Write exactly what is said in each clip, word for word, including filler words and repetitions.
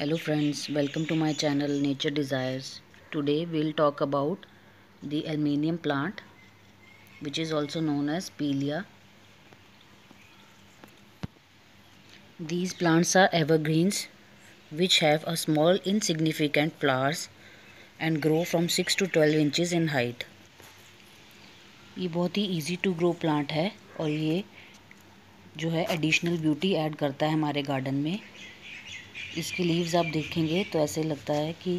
Hello friends, welcome to my channel Nature Desires. Today we'll talk about the alminium plant, which is also known as Pilea. These plants are evergreens which have a small insignificant flowers and grow from six to twelve inches in height. ये बहुत ही easy to grow plant है और ये जो है additional beauty add करता है हमारे garden में. इसकी लीव्स आप देखेंगे तो ऐसे लगता है कि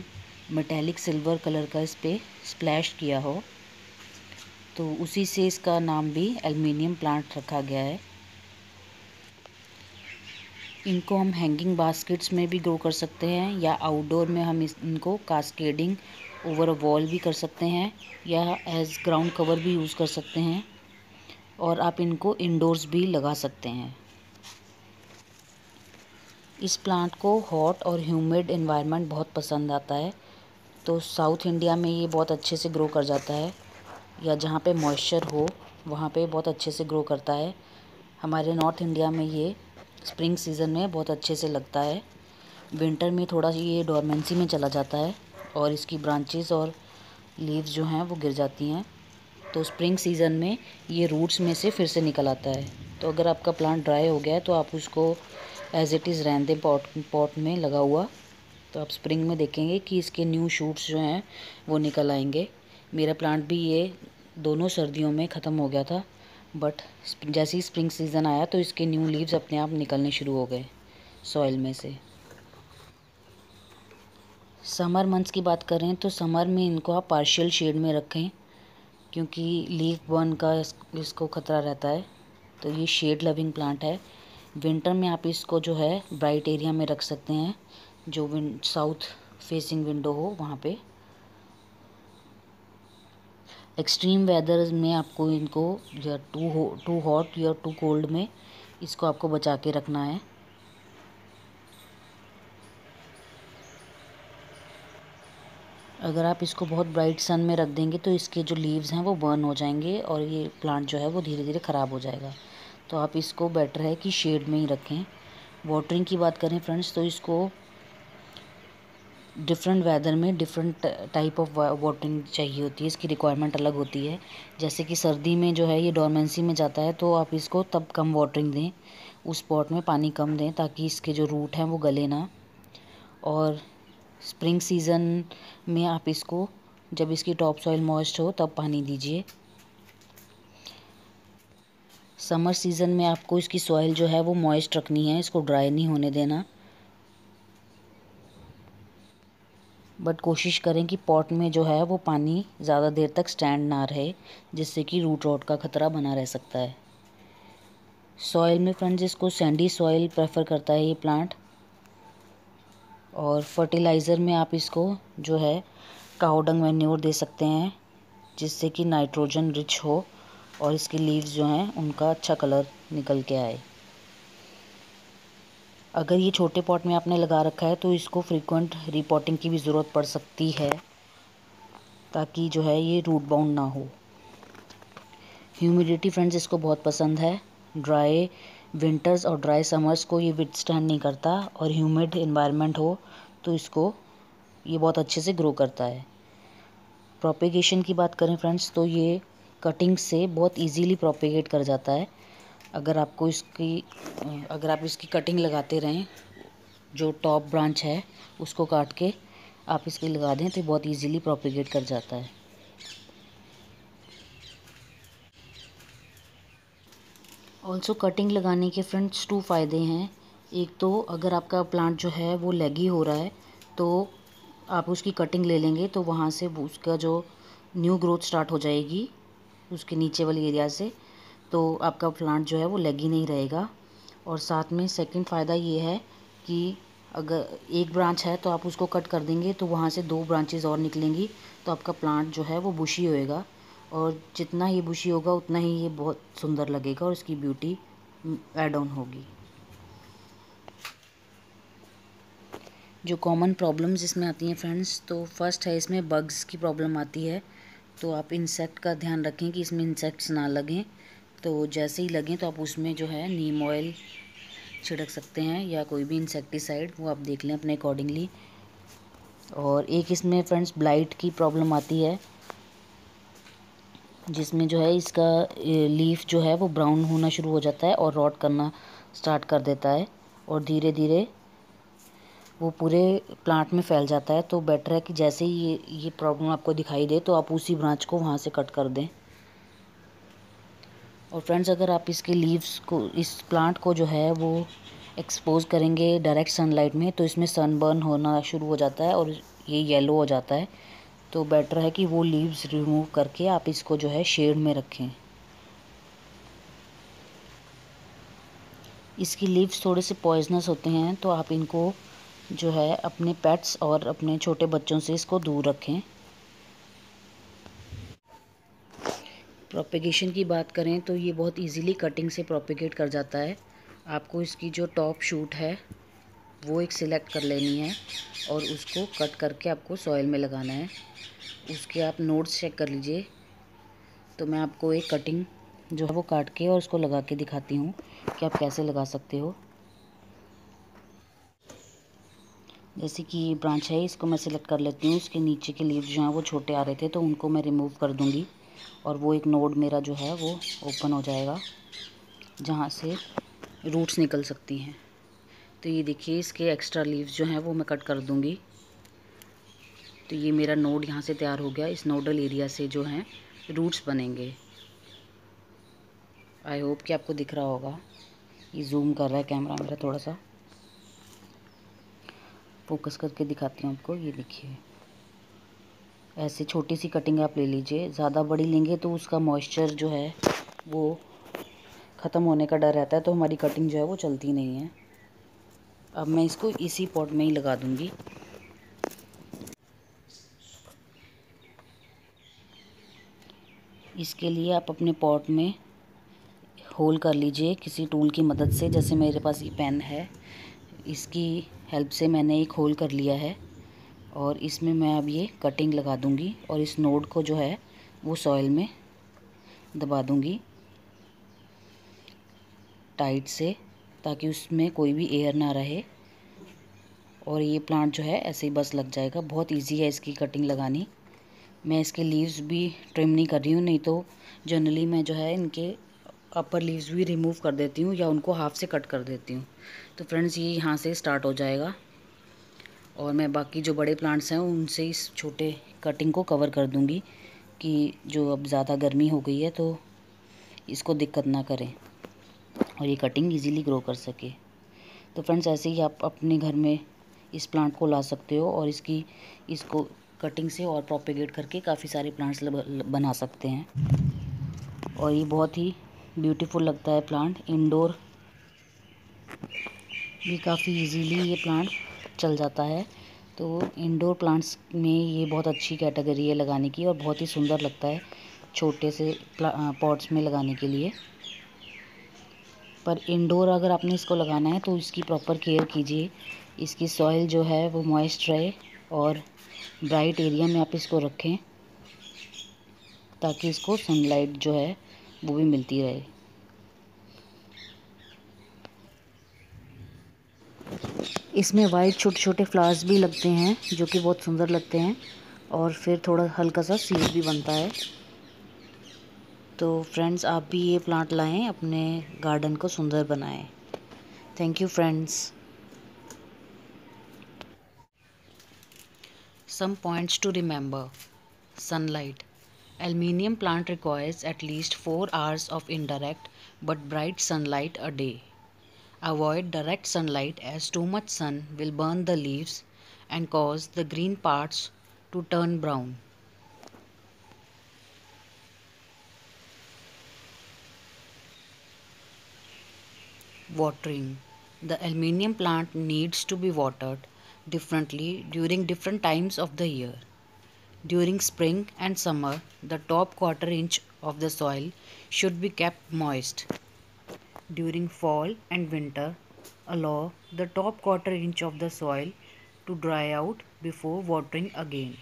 मेटालिक सिल्वर कलर का इस पर स्प्लैश किया हो, तो उसी से इसका नाम भी एल्युमिनियम प्लांट रखा गया है. इनको हम हैंगिंग बास्केट्स में भी ग्रो कर सकते हैं या आउटडोर में हम इनको कास्केडिंग ओवर अ वॉल भी कर सकते हैं या एज ग्राउंड कवर भी यूज़ कर सकते हैं, और आप इनको इंडोर्स भी लगा सकते हैं. इस प्लांट को हॉट और ह्यूमिड एनवायरनमेंट बहुत पसंद आता है, तो साउथ इंडिया में ये बहुत अच्छे से ग्रो कर जाता है, या जहाँ पे मॉइस्चर हो वहाँ पे बहुत अच्छे से ग्रो करता है. हमारे नॉर्थ इंडिया में ये स्प्रिंग सीज़न में बहुत अच्छे से लगता है, विंटर में थोड़ा ये डोरमेंसी में चला जाता है और इसकी ब्रांचेस और लीव्स जो हैं वो गिर जाती हैं, तो स्प्रिंग सीज़न में ये रूट्स में से फिर से निकल आता है. तो अगर आपका प्लांट ड्राई हो गया है तो आप उसको एज़ इट इज़ रहने दें पॉट पॉट में लगा हुआ, तो आप स्प्रिंग में देखेंगे कि इसके न्यू शूट्स जो हैं वो निकल आएंगे. मेरा प्लांट भी ये दोनों सर्दियों में ख़त्म हो गया था, बट जैसे ही स्प्रिंग सीज़न आया तो इसके न्यू लीव्स अपने आप निकलने शुरू हो गए सॉइल में से. समर मंथ्स की बात करें तो समर में इनको आप पार्शियल शेड में रखें, क्योंकि लीफ बर्न का इसको खतरा रहता है, तो ये शेड लविंग प्लांट है. विंटर में आप इसको जो है ब्राइट एरिया में रख सकते हैं, जो विन साउथ फेसिंग विंडो हो वहाँ पे. एक्सट्रीम वेदर में आपको इनको या टू हो टू हॉट या टू कोल्ड में इसको आपको बचा के रखना है. अगर आप इसको बहुत ब्राइट सन में रख देंगे तो इसके जो लीव्स हैं वो बर्न हो जाएंगे और ये प्लांट जो है वो धीरे धीरे ख़राब हो जाएगा, तो आप इसको बेटर है कि शेड में ही रखें. वाटरिंग की बात करें फ्रेंड्स, तो इसको डिफरेंट वेदर में डिफरेंट टाइप ऑफ वाटरिंग चाहिए होती है, इसकी रिक्वायरमेंट अलग होती है. जैसे कि सर्दी में जो है ये डोरमेंसी में जाता है, तो आप इसको तब कम वाटरिंग दें, उस पॉट में पानी कम दें ताकि इसके जो रूट हैं वो गले ना. और स्प्रिंग सीज़न में आप इसको जब इसकी टॉप सॉइल मॉइस्ट हो तब पानी दीजिए. समर सीज़न में आपको इसकी सॉइल जो है वो मॉइस्ट रखनी है, इसको ड्राई नहीं होने देना. बट कोशिश करें कि पॉट में जो है वो पानी ज़्यादा देर तक स्टैंड ना रहे, जिससे कि रूट रॉट का खतरा बना रह सकता है. सॉइल में फ्रेंड्स इसको सैंडी सॉइल प्रेफर करता है ये प्लांट, और फर्टिलाइज़र में आप इसको जो है काउडंग मैन्योर दे सकते हैं, जिससे कि नाइट्रोजन रिच हो और इसकी लीव्स जो हैं उनका अच्छा कलर निकल के आए. अगर ये छोटे पॉट में आपने लगा रखा है तो इसको फ्रीक्वेंट रिपोर्टिंग की भी ज़रूरत पड़ सकती है, ताकि जो है ये रूट बाउंड ना हो. ह्यूमिडिटी फ्रेंड्स इसको बहुत पसंद है. ड्राई विंटर्स और ड्राई समर्स को ये विथस्टैंड नहीं करता, और ह्यूमिड एनवायरनमेंट हो तो इसको ये बहुत अच्छे से ग्रो करता है. प्रोपेगेशन की बात करें फ्रेंड्स, तो ये कटिंग से बहुत इजीली प्रोपेगेट कर जाता है. अगर आपको इसकी अगर आप इसकी कटिंग लगाते रहें, जो टॉप ब्रांच है उसको काट के आप इसकी लगा दें तो बहुत इजीली प्रोपेगेट कर जाता है. ऑल्सो कटिंग लगाने के फ्रेंड्स टू फ़ायदे हैं. एक तो अगर आपका प्लांट जो है वो लेगी हो रहा है तो आप उसकी कटिंग ले लेंगे, तो वहाँ से उसका जो न्यू ग्रोथ स्टार्ट हो जाएगी उसके नीचे वाले एरिया से, तो आपका प्लांट जो है वो लेगी नहीं रहेगा. और साथ में सेकंड फ़ायदा ये है कि अगर एक ब्रांच है तो आप उसको कट कर देंगे तो वहाँ से दो ब्रांचेस और निकलेंगी, तो आपका प्लांट जो है वो बुशी होएगा, और जितना ये बुशी होगा उतना ही ये बहुत सुंदर लगेगा और इसकी ब्यूटी एड ऑन होगी. जो कॉमन प्रॉब्लम्स इसमें आती हैं फ्रेंड्स, तो फर्स्ट है इसमें बग्स की प्रॉब्लम आती है, तो आप इंसेक्ट का ध्यान रखें कि इसमें इंसेक्ट्स ना लगें, तो जैसे ही लगें तो आप उसमें जो है नीम ऑयल छिड़क सकते हैं या कोई भी इंसेक्टिसाइड, वो आप देख लें अपने अकॉर्डिंगली। और एक इसमें फ्रेंड्स ब्लाइट की प्रॉब्लम आती है, जिसमें जो है इसका लीफ जो है वो ब्राउन होना शुरू हो जाता है और रॉट करना स्टार्ट कर देता है और धीरे धीरे वो पूरे प्लांट में फैल जाता है। तो बेटर है कि जैसे ही ये ये प्रॉब्लम आपको दिखाई दे तो आप उसी ब्रांच को वहाँ से कट कर दें। और फ्रेंड्स अगर आप इसके लीव्स को, इस प्लांट को जो है वो एक्सपोज करेंगे डायरेक्ट सनलाइट में तो इसमें सनबर्न होना शुरू हो जाता है और ये येलो हो जाता है। तो बेटर है कि वो लीव्स रिमूव करके आप इसको जो है शेड में रखें। इसकी लीव्स थोड़े से पॉइजनस होते हैं तो आप इनको जो है अपने पेट्स और अपने छोटे बच्चों से इसको दूर रखें। प्रोपेगेशन की बात करें तो ये बहुत इजीली कटिंग से प्रोपेगेट कर जाता है। आपको इसकी जो टॉप शूट है वो एक सिलेक्ट कर लेनी है और उसको कट करके आपको सॉइल में लगाना है। उसके आप नोड्स चेक कर लीजिए। तो मैं आपको एक कटिंग जो है वो काट के और उसको लगा के दिखाती हूँ कि आप कैसे लगा सकते हो। जैसे कि ये ब्रांच है, इसको मैं सिलेक्ट कर लेती हूँ। इसके नीचे के लीव्स जो हैं वो छोटे आ रहे थे तो उनको मैं रिमूव कर दूँगी और वो एक नोड मेरा जो है वो ओपन हो जाएगा जहाँ से रूट्स निकल सकती हैं। तो ये देखिए इसके एक्स्ट्रा लीव्स जो हैं वो मैं कट कर दूँगी। तो ये मेरा नोड यहाँ से तैयार हो गया। इस नोडल एरिया से जो हैं रूट्स बनेंगे। आई होप कि आपको दिख रहा होगा। ये जूम कर रहा है कैमरा मेरा, थोड़ा सा फोकस करके दिखाती हूँ आपको। ये देखिए ऐसे छोटी सी कटिंग आप ले लीजिए। ज़्यादा बड़ी लेंगे तो उसका मॉइस्चर जो है वो ख़त्म होने का डर रहता है तो हमारी कटिंग जो है वो चलती नहीं है। अब मैं इसको इसी पॉट में ही लगा दूँगी। इसके लिए आप अपने पॉट में होल कर लीजिए किसी टूल की मदद से। जैसे मेरे पास ये पेन है, इसकी हेल्प से मैंने एक होल कर लिया है और इसमें मैं अब ये कटिंग लगा दूंगी और इस नोड को जो है वो सॉइल में दबा दूंगी टाइट से, ताकि उसमें कोई भी एयर ना रहे और ये प्लांट जो है ऐसे ही बस लग जाएगा। बहुत इजी है इसकी कटिंग लगानी। मैं इसके लीव्स भी ट्रिम नहीं कर रही हूँ, नहीं तो जनरली मैं जो है इनके अपर लीव्स भी रिमूव कर देती हूँ या उनको हाफ से कट कर देती हूँ। तो फ्रेंड्स ये यहाँ से स्टार्ट हो जाएगा और मैं बाकी जो बड़े प्लांट्स हैं उनसे इस छोटे कटिंग को कवर कर दूँगी कि जो अब ज़्यादा गर्मी हो गई है तो इसको दिक्कत ना करें और ये कटिंग इजीली ग्रो कर सके। तो फ्रेंड्स ऐसे ही आप अपने घर में इस प्लांट को ला सकते हो और इसकी इसको कटिंग से और प्रोपेगेट करके काफ़ी सारे प्लांट्स बना सकते हैं। और ये बहुत ही ब्यूटीफुल लगता है प्लांट। इंडोर भी काफ़ी इजीली ये प्लांट चल जाता है। तो इंडोर प्लांट्स में ये बहुत अच्छी कैटेगरी है लगाने की और बहुत ही सुंदर लगता है छोटे से पॉट्स में लगाने के लिए। पर इंडोर अगर आपने इसको लगाना है तो इसकी प्रॉपर केयर कीजिए। इसकी सॉइल जो है वो मॉइस्ट रहे और ब्राइट एरिया में आप इसको रखें ताकि इसको सनलाइट जो है वो भी मिलती रहे। इसमें वाइट छोटे छोटे फ्लावर्स भी लगते हैं जो कि बहुत सुंदर लगते हैं और फिर थोड़ा हल्का सा सीड भी बनता है। तो फ्रेंड्स आप भी ये प्लांट लाएं, अपने गार्डन को सुंदर बनाएं। Thank you friends. Some points to remember. Sunlight. Aluminium plant requires at least four hours of indirect but bright sunlight a day. Avoid direct sunlight as too much sun will burn the leaves and cause the green parts to turn brown. Watering. The aluminium plant needs to be watered differently during different times of the year. During spring and summer, the top quarter inch of the soil should be kept moist. During fall and winter, allow the top quarter inch of the soil to dry out before watering again.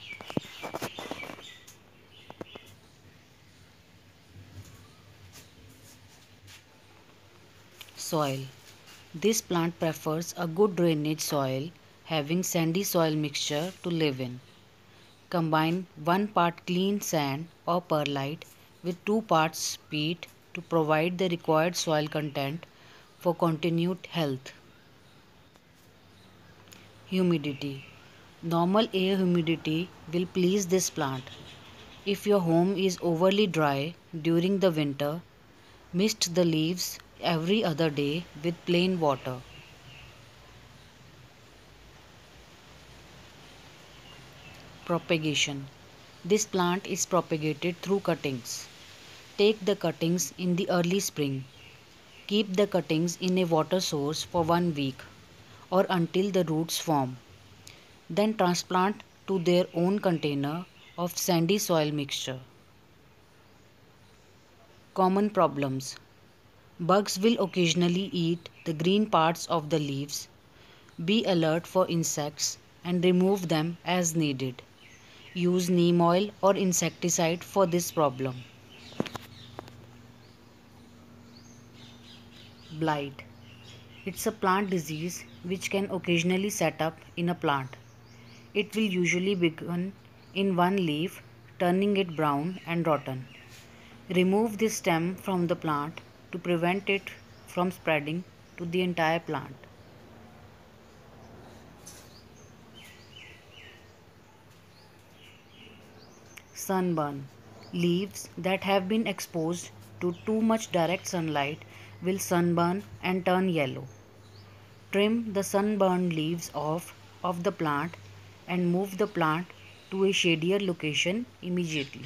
Soil. This plant prefers a good drainage soil having sandy soil mixture to live in. Combine one part clean sand or perlite with two parts peat to provide the required soil content for continued health. Humidity. Normal air humidity will please this plant. If your home is overly dry during the winter, mist the leaves every other day with plain water. Propagation. This plant is propagated through cuttings. Take the cuttings in the early spring. Keep the cuttings in a water source for one week or until the roots form. Then transplant to their own container of sandy soil mixture. Common problems. Bugs will occasionally eat the green parts of the leaves. Be alert for insects and remove them as needed. Use neem oil or insecticide for this problem. Blight. It's a plant disease which can occasionally set up in a plant. It will usually begin in one leaf, turning it brown and rotten. Remove this stem from the plant to prevent it from spreading to the entire plant. Sunburn. Leaves that have been exposed to too much direct sunlight will sunburn and turn yellow. Trim the sunburned leaves off of the plant and move the plant to a shadier location immediately.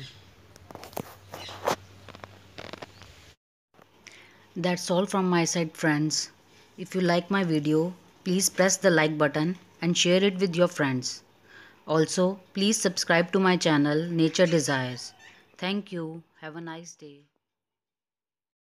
That's all from my side, friends. If you like my video, please press the like button and share it with your friends. Also, please subscribe to my channel Nature Desires. Thank you. Have a nice day.